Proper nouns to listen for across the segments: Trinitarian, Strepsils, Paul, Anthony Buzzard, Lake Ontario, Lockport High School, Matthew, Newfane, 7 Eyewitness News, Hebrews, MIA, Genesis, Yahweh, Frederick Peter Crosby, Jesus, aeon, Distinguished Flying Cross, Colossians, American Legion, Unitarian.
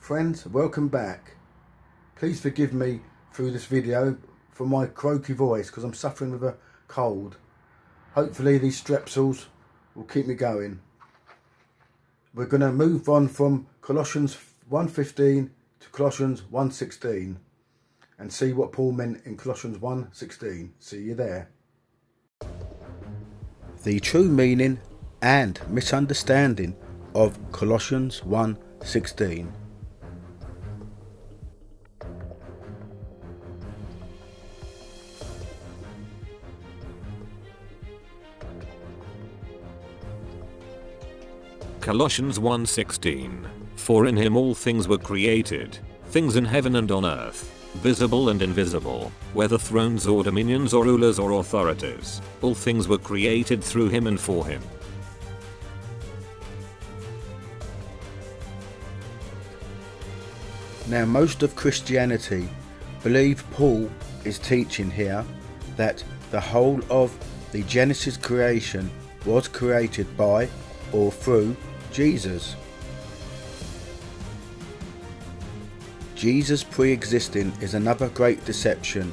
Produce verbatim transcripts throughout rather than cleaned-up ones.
Friends, welcome back. Please forgive me through this video for my croaky voice because I'm suffering with a cold. Hopefully these strepsils will keep me going. We're going to move on from Colossians one fifteen to Colossians one sixteen and see what Paul meant in Colossians one sixteen. See you there. The true meaning and misunderstanding of Colossians one sixteen. Colossians one sixteen, for in him all things were created, things in heaven and on earth, visible and invisible, whether thrones or dominions or rulers or authorities, all things were created through him and for him. Now most of Christianity believe Paul is teaching here that the whole of the Genesis creation was created by or through Jesus. Jesus pre-existing is another great deception.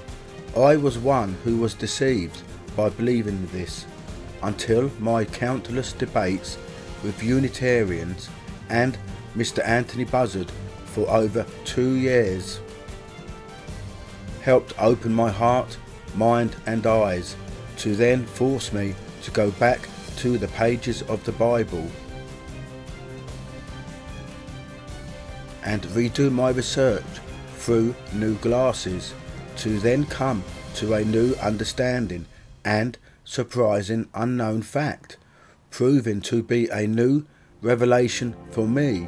I was one who was deceived by believing this until my countless debates with Unitarians and Mister Anthony Buzzard for over two years helped open my heart, mind and eyes to then force me to go back to the pages of the Bible and redo my research through new glasses to then come to a new understanding and surprising unknown fact, proving to be a new revelation for me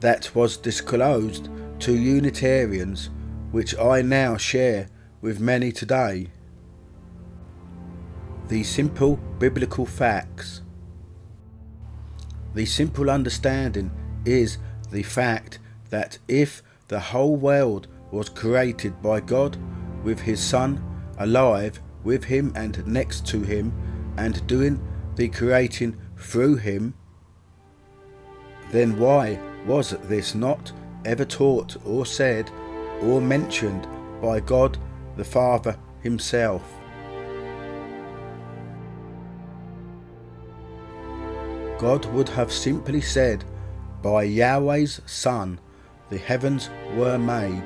that was disclosed to Unitarians, which I now share with many today. The simple biblical facts. The simple understanding is the fact that if the whole world was created by God with his Son alive with him and next to him and doing the creating through him, then why was this not ever taught or said or mentioned by God the Father himself? God would have simply said, by Yahweh's Son the heavens were made,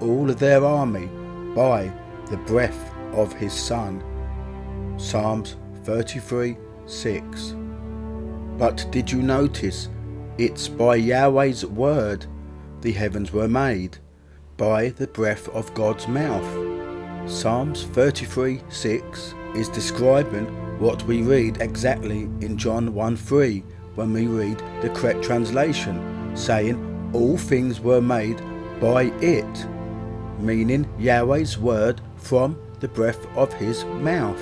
all of their army by the breath of his Son. Psalms thirty-three, six. But did you notice, it's by Yahweh's word the heavens were made, by the breath of God's mouth. Psalms thirty-three, six is describing what we read exactly in John one three when we read the correct translation, saying all things were made by it, meaning Yahweh's word from the breath of his mouth.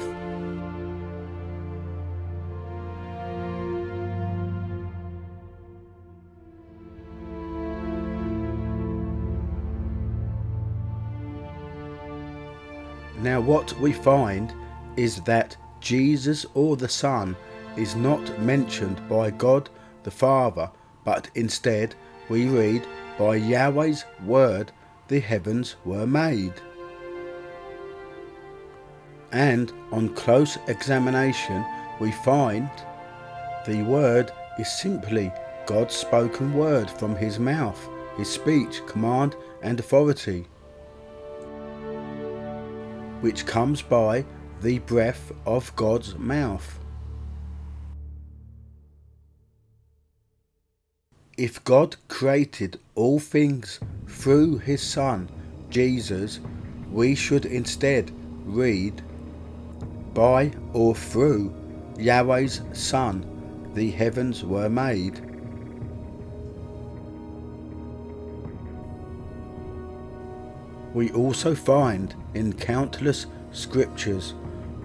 Now what we find is that Jesus or the Son is not mentioned by God the Father, but instead we read by Yahweh's word the heavens were made. And on close examination we find the word is simply God's spoken word from his mouth, his speech, command and authority, which comes by the breath of God's mouth. If God created all things through his Son Jesus, we should instead read by or through Yahweh's Son the heavens were made. We also find in countless scriptures,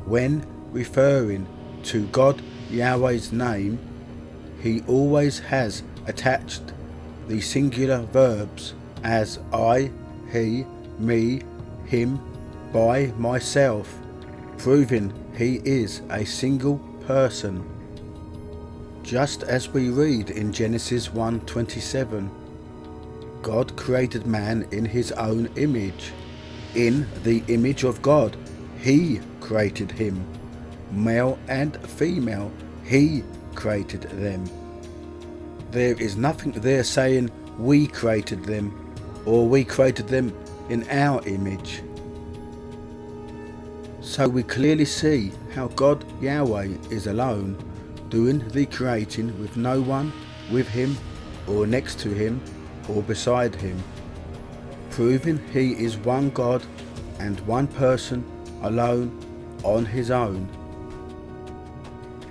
when referring to God Yahweh's name, he always has attached the singular verbs as I, he, me, him, by myself, proving he is a single person. Just as we read in Genesis one twenty-seven, God created man in his own image. In the image of God, he created him. Male and female, he created them. There is nothing there saying we created them, or we created them in our image. So we clearly see how God Yahweh is alone, doing the creating with no one with him, or next to him, or beside him, proving he is one God and one person alone on his own.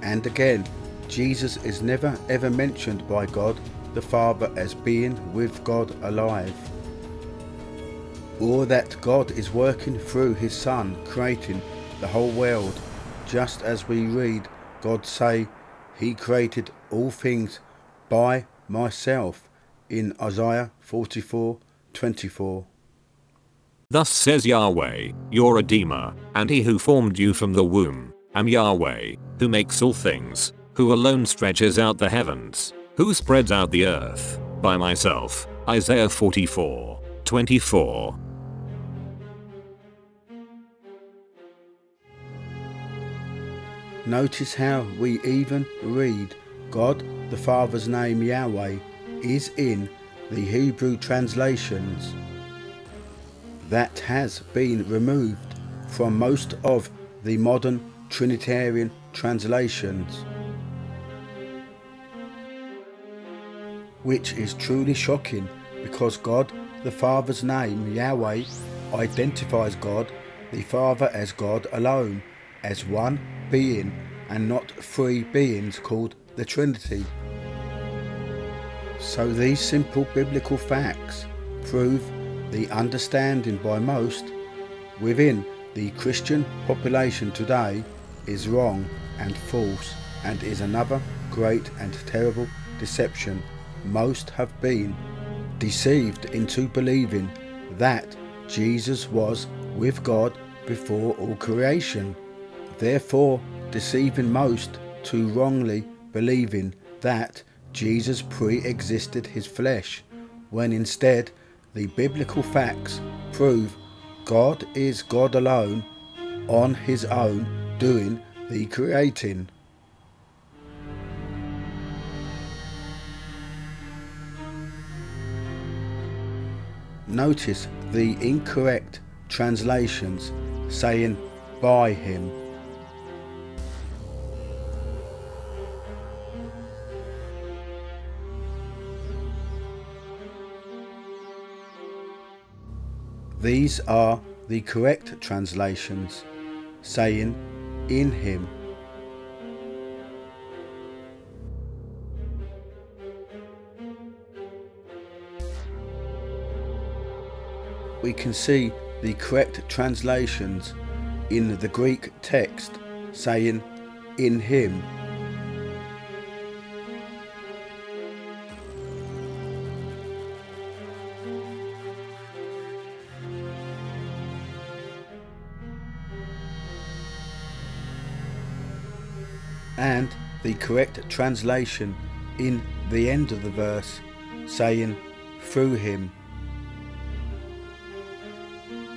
And again, Jesus is never ever mentioned by God the Father as being with God alive, or that God is working through his Son creating the whole world, just as we read God say, "He created all things by myself," in Isaiah forty-four twenty-four. Thus says Yahweh, your Redeemer, and he who formed you from the womb. I am Yahweh, who makes all things, who alone stretches out the heavens, who spreads out the earth, by myself. Isaiah forty-four twenty-four. Notice how we even read God the Father's name Yahweh is in the Hebrew translations. That has been removed from most of the modern Trinitarian translations, which is truly shocking, because God the Father's name Yahweh identifies God the Father as God alone, as one being and not three beings called the Trinity. So these simple biblical facts prove the understanding by most within the Christian population today is wrong and false, and is another great and terrible deception. Most have been deceived into believing that Jesus was with God before all creation, therefore deceiving most to wrongly believing that Jesus pre-existed his flesh, when instead the biblical facts prove God is God alone on his own doing the creating. Notice the incorrect translations saying by him. These are the correct translations saying in him. We can see the correct translations in the Greek text saying in him. And the correct translation in the end of the verse saying through him,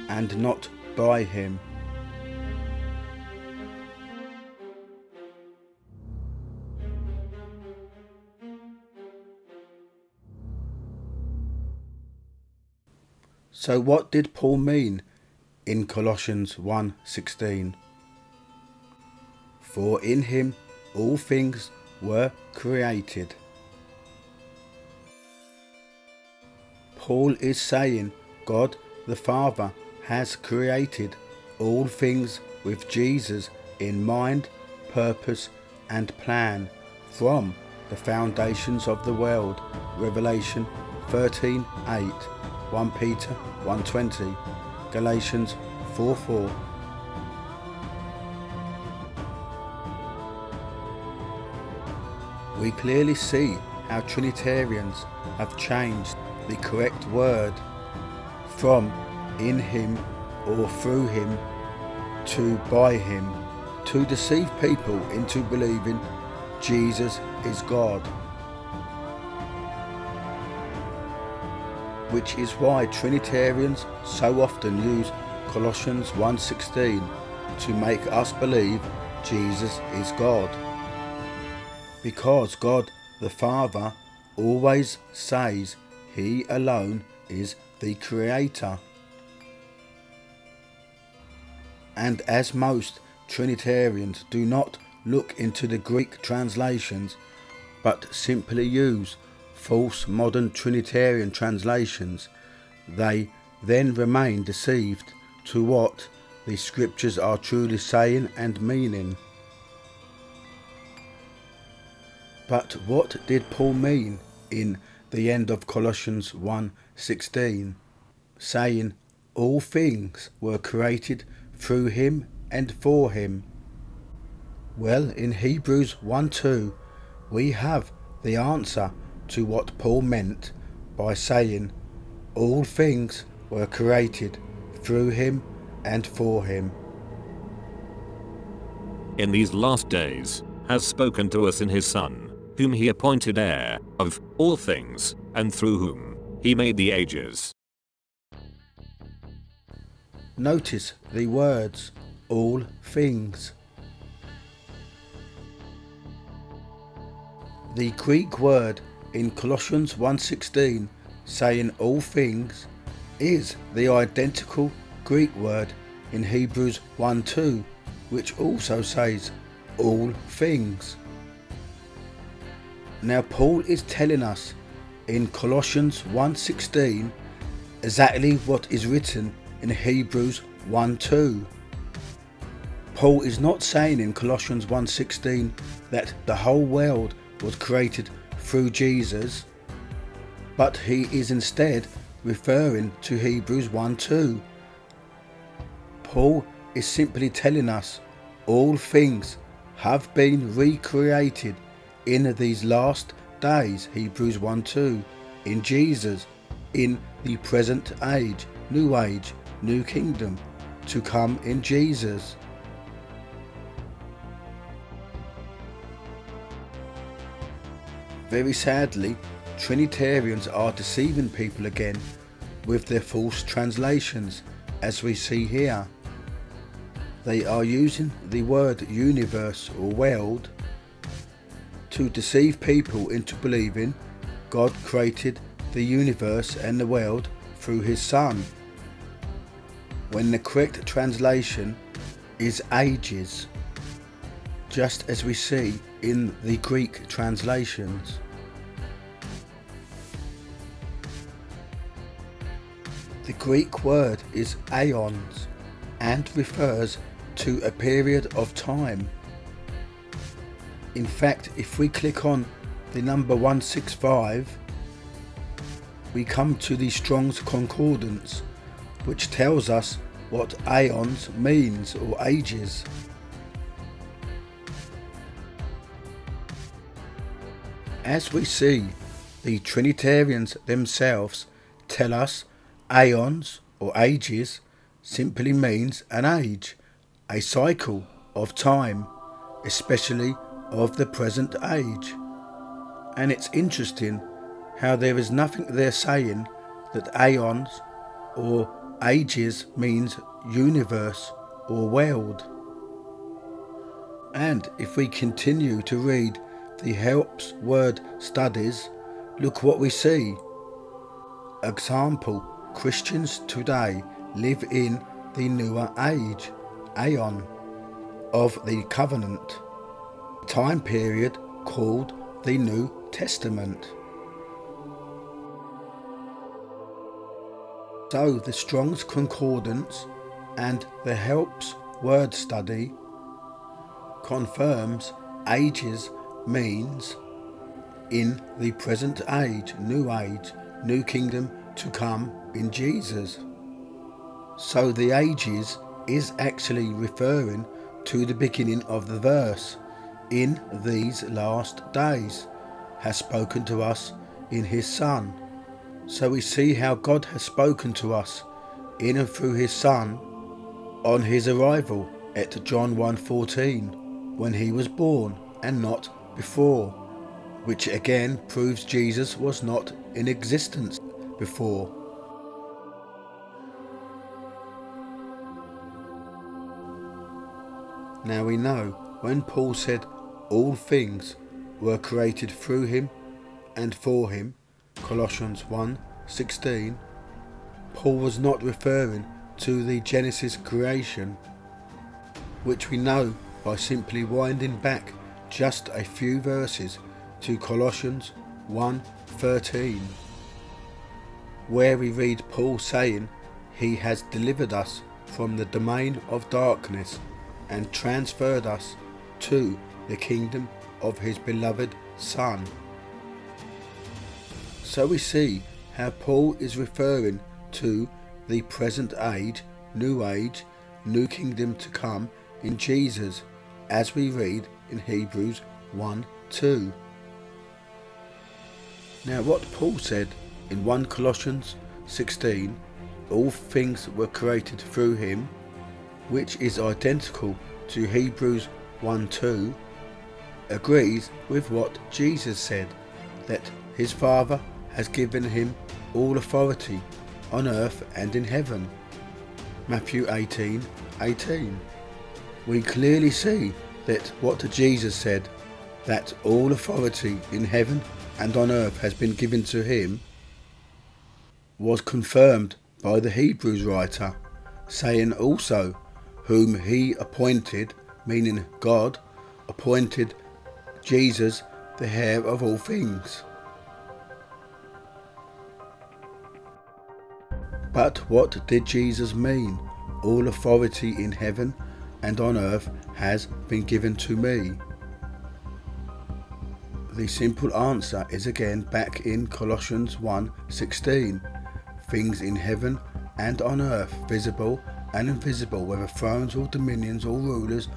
and not by him. So what did Paul mean in Colossians one sixteen? For in him all things were created. Paul is saying God the Father has created all things with Jesus in mind, purpose and plan from the foundations of the world. Revelation thirteen eight, First Peter one twenty, Galatians four four. We clearly see how Trinitarians have changed the correct word from in him or through him to by him, to deceive people into believing Jesus is God. which is why Trinitarians so often use Colossians one sixteen to make us believe Jesus is God. Because God the Father always says He alone is the Creator. And as most Trinitarians do not look into the Greek translations, but simply use false modern Trinitarian translations, they then remain deceived to what the scriptures are truly saying and meaning. But what did Paul mean in the end of Colossians one sixteen, saying all things were created through him and for him? Well, in Hebrews one two we have the answer to what Paul meant by saying all things were created through him and for him. In these last days has spoken to us in his Son, whom he appointed heir of all things, and through whom he made the ages. Notice the words all things. The Greek word in Colossians one sixteen saying all things is the identical Greek word in Hebrews one two which also says all things. Now Paul is telling us in Colossians one sixteen exactly what is written in Hebrews one two. Paul is not saying in Colossians one sixteen that the whole world was created through Jesus, but he is instead referring to Hebrews one two. Paul is simply telling us all things have been recreated in these last days, Hebrews one two, in Jesus, in the present age, new age, new kingdom to come in Jesus. Very sadly, Trinitarians are deceiving people again with their false translations, as we see here. They are using the word universe or world to deceive people into believing God created the universe and the world through his Son, when the correct translation is ages, just as we see in the Greek translations. The Greek word is aeons and refers to a period of time. In fact, if we click on the number one six five, we come to the Strong's Concordance, which tells us what aeons means, or ages. As we see, the Trinitarians themselves tell us aeons or ages simply means an age, a cycle of time, especially of the present age. And it's interesting how there is nothing there saying that aeons or ages means universe or world. And if we continue to read the Helps Word Studies, look what we see. Example, Christians today live in the newer age, aeon, of the covenant, time period called the New Testament. So the Strong's Concordance and the Helps Word Study confirms ages means in the present age, new age, new kingdom to come in Jesus. So the ages is actually referring to the beginning of the verse. In these last days has spoken to us in his Son. So we see how God has spoken to us in and through his Son on his arrival at John one fourteen, when he was born and not before, which again proves Jesus was not in existence before. Now we know when Paul said all things were created through him and for him, Colossians one sixteen, Paul was not referring to the Genesis creation, which we know by simply winding back just a few verses to Colossians one thirteen, where we read Paul saying he has delivered us from the domain of darkness and transferred us to the kingdom of his beloved Son. So we see how Paul is referring to the present age, new age, new kingdom to come in Jesus, as we read in Hebrews one two. Now what Paul said in First Corinthians sixteen, all things were created through him, which is identical to Hebrews one two, agrees with what Jesus said, that his Father has given him all authority on earth and in heaven, Matthew eighteen eighteen. We clearly see that what Jesus said, that all authority in heaven and on earth has been given to him, was confirmed by the Hebrews writer, saying also, whom he appointed, meaning God, appointed Jesus the heir of all things. But what did Jesus mean? All authority in heaven and on earth has been given to me. The simple answer is again back in Colossians one sixteen. Things in heaven and on earth, visible and invisible, whether thrones or dominions or rulers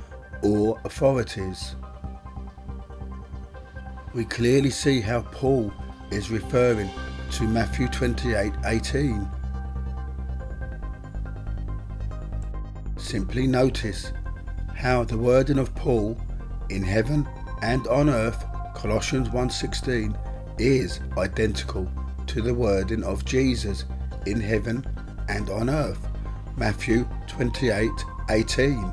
or authorities. We clearly see how Paul is referring to Matthew twenty-eight eighteen. Simply notice how the wording of Paul, in heaven and on earth, Colossians one sixteen, is identical to the wording of Jesus, in heaven and on earth, Matthew twenty-eight eighteen.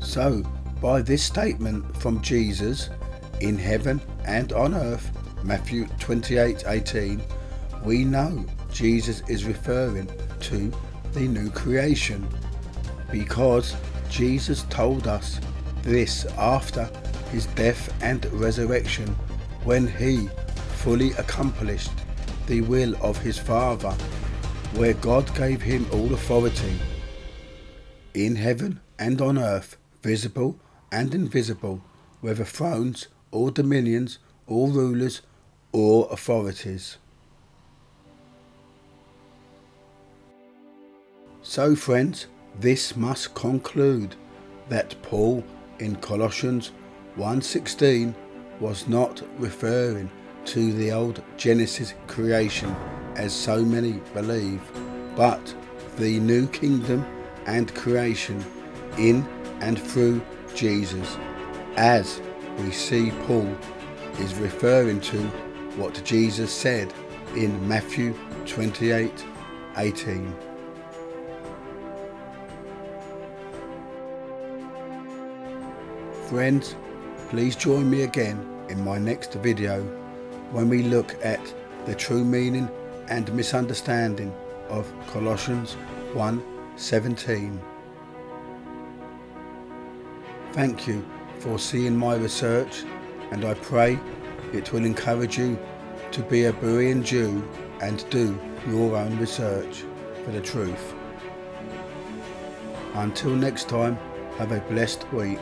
So, by this statement from Jesus, in heaven and on earth, Matthew twenty-eight eighteen, we know Jesus is referring to the new creation, because Jesus told us this after his death and resurrection, when he fully accomplished the will of his Father, where God gave him all authority in heaven and on earth, visible and invisible, whether thrones or dominions or rulers or authorities. So friends, this must conclude that Paul in Colossians one sixteen was not referring to the old Genesis creation as so many believe, but the new kingdom and creation in and through Jesus, as we see Paul is referring to what Jesus said in Matthew twenty-eight eighteen. Friends, please join me again in my next video when we look at the true meaning and misunderstanding of Colossians one seventeen. Thank you for seeing my research, and I pray it will encourage you to be a Berean Jew and do your own research for the truth. Until next time, have a blessed week.